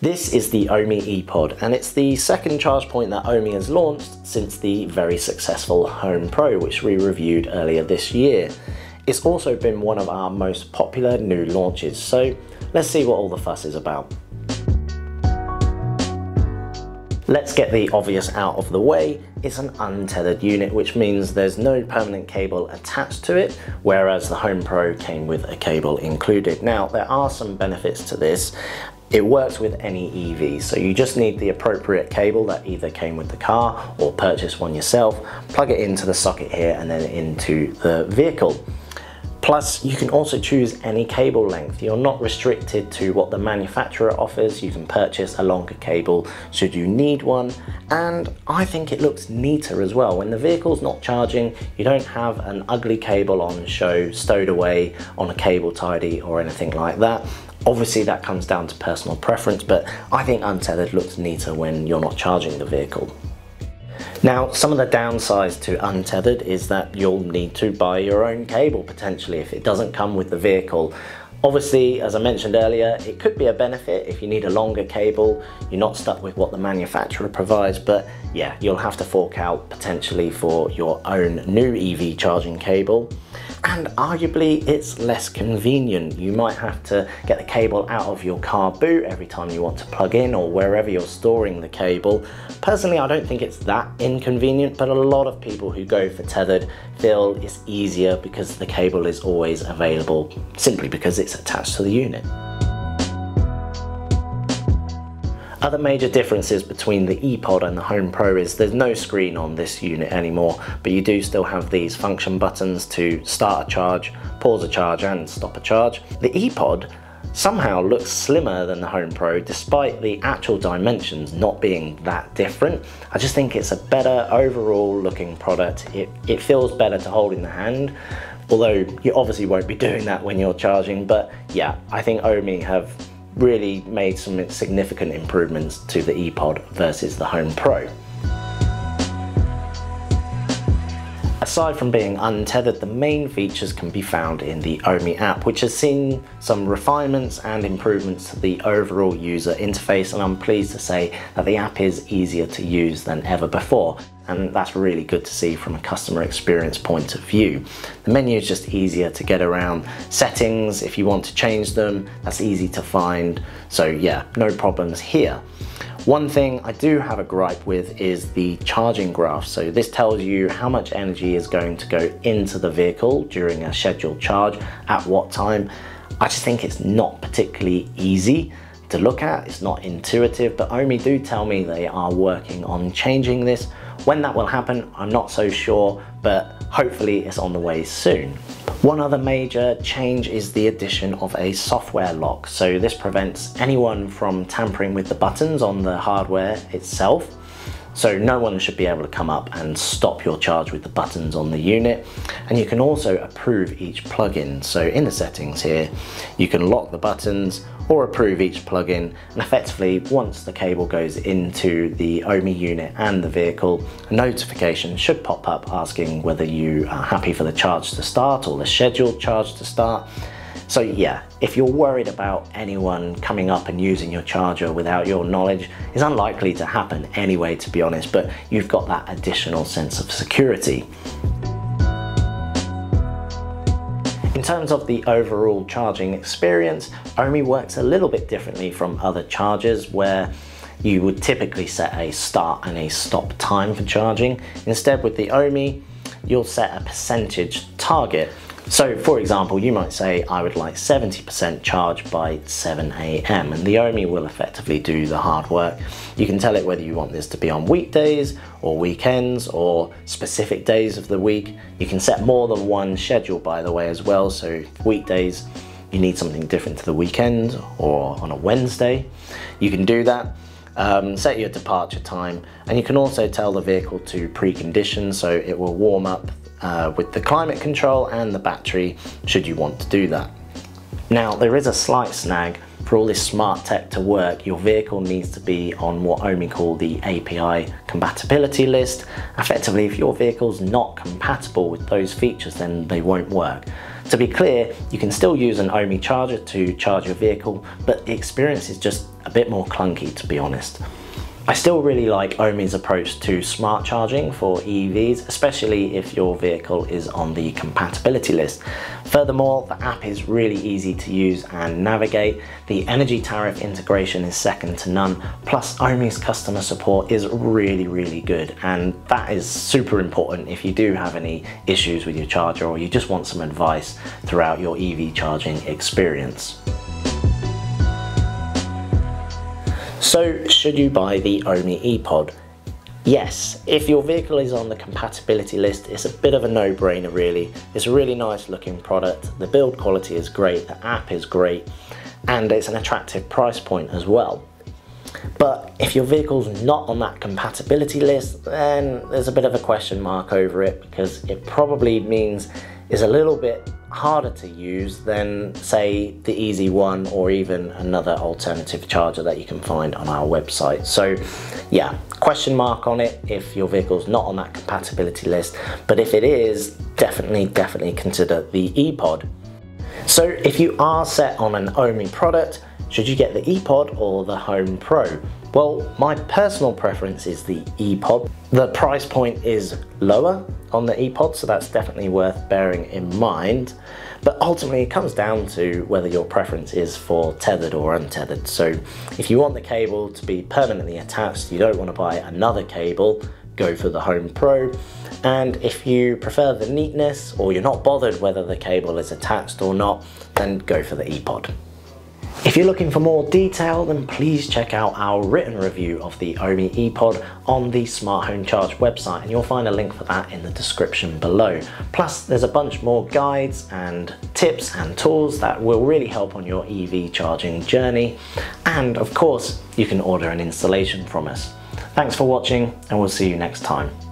This is the Ohme ePod, and it's the second charge point that Ohme has launched since the very successful Home Pro, which we reviewed earlier this year. It's also been one of our most popular new launches, so let's see what all the fuss is about. Let's get the obvious out of the way. It's an untethered unit, which means there's no permanent cable attached to it, whereas the Home Pro came with a cable included. Now, there are some benefits to this. It works with any EV, so you just need the appropriate cable that either came with the car or purchase one yourself, plug it into the socket here and then into the vehicle. Plus, you can also choose any cable length. You're not restricted to what the manufacturer offers. You can purchase a longer cable should you need one. And I think it looks neater as well. When the vehicle's not charging, you don't have an ugly cable on show, stowed away on a cable tidy or anything like that. Obviously that comes down to personal preference, but I think untethered looks neater when you're not charging the vehicle. Now, some of the downsides to untethered is that you'll need to buy your own cable potentially if it doesn't come with the vehicle. Obviously, as I mentioned earlier, it could be a benefit if you need a longer cable, you're not stuck with what the manufacturer provides, but yeah, you'll have to fork out potentially for your own new EV charging cable. And arguably, it's less convenient. You might have to get the cable out of your car boot every time you want to plug in or wherever you're storing the cable. Personally, I don't think it's that inconvenient, but a lot of people who go for tethered feel it's easier because the cable is always available simply because it's attached to the unit. Other major differences between the ePod and the Home Pro is there's no screen on this unit anymore, but you do still have these function buttons to start a charge, pause a charge and stop a charge. The ePod somehow looks slimmer than the Home Pro despite the actual dimensions not being that different. I just think it's a better overall looking product. It feels better to hold in the hand, although you obviously won't be doing that when you're charging, but yeah, I think Ohme have really made some significant improvements to the ePod versus the Home Pro. Aside from being untethered, the main features can be found in the Ohme app, which has seen some refinements and improvements to the overall user interface, and I'm pleased to say that the app is easier to use than ever before, and that's really good to see from a customer experience point of view. The menu is just easier to get around. Settings, if you want to change them, that's easy to find, so yeah, no problems here. One thing I do have a gripe with is the charging graph. So this tells you how much energy is going to go into the vehicle during a scheduled charge, at what time. I just think it's not particularly easy to look at. It's not intuitive, but Ohme do tell me they are working on changing this. When that will happen, I'm not so sure, but hopefully it's on the way soon. One other major change is the addition of a software lock. So this prevents anyone from tampering with the buttons on the hardware itself. So no one should be able to come up and stop your charge with the buttons on the unit. And you can also approve each plugin. So in the settings here, you can lock the buttons or approve each plugin. And effectively, once the cable goes into the Ohme unit and the vehicle, a notification should pop up asking whether you are happy for the charge to start or the scheduled charge to start. So yeah, if you're worried about anyone coming up and using your charger without your knowledge, it's unlikely to happen anyway, to be honest, but you've got that additional sense of security. In terms of the overall charging experience, Ohme works a little bit differently from other chargers where you would typically set a start and a stop time for charging. Instead, with the Ohme, you'll set a percentage target. So for example, you might say, I would like 70% charge by 7 AM, and the Ohme will effectively do the hard work. You can tell it whether you want this to be on weekdays or weekends or specific days of the week. You can set more than one schedule, by the way, as well. So weekdays, you need something different to the weekend or on a Wednesday, you can do that. Set your departure time, and you can also tell the vehicle to precondition, so it will warm up with the climate control and the battery should you want to do that. Now, there is a slight snag. For all this smart tech to work, your vehicle needs to be on what Ohme call the API compatibility list. Effectively, if your vehicle's not compatible with those features, then they won't work. To be clear, you can still use an Ohme charger to charge your vehicle, but the experience is just a bit more clunky, to be honest. I still really like Ohme's approach to smart charging for EVs, especially if your vehicle is on the compatibility list. Furthermore, the app is really easy to use and navigate. The energy tariff integration is second to none. Plus, Ohme's customer support is really good, and that is super important if you do have any issues with your charger or you just want some advice throughout your EV charging experience. So, should you buy the Ohme ePod? Yes, if your vehicle is on the compatibility list, it's a bit of a no-brainer really. It's a really nice looking product, the build quality is great, the app is great, and it's an attractive price point as well. But if your vehicle's not on that compatibility list, then there's a bit of a question mark over it, because it probably means it's a little bit harder to use than, say, the easy one or even another alternative charger that you can find on our website. So yeah, question mark on it if your vehicle's not on that compatibility list, but if it is, definitely consider the ePod. So if you are set on an Ohme product, should you get the ePod or the Home Pro? Well, my personal preference is the ePod. The price point is lower on the ePod, so that's definitely worth bearing in mind. But ultimately, it comes down to whether your preference is for tethered or untethered. So if you want the cable to be permanently attached, you don't want to buy another cable, go for the Home Pro. And if you prefer the neatness, or you're not bothered whether the cable is attached or not, then go for the ePod. If you're looking for more detail, then please check out our written review of the Ohme ePod on the Smart Home Charge website, and you'll find a link for that in the description below. Plus, there's a bunch more guides and tips and tools that will really help on your EV charging journey. And of course, you can order an installation from us. Thanks for watching, and we'll see you next time.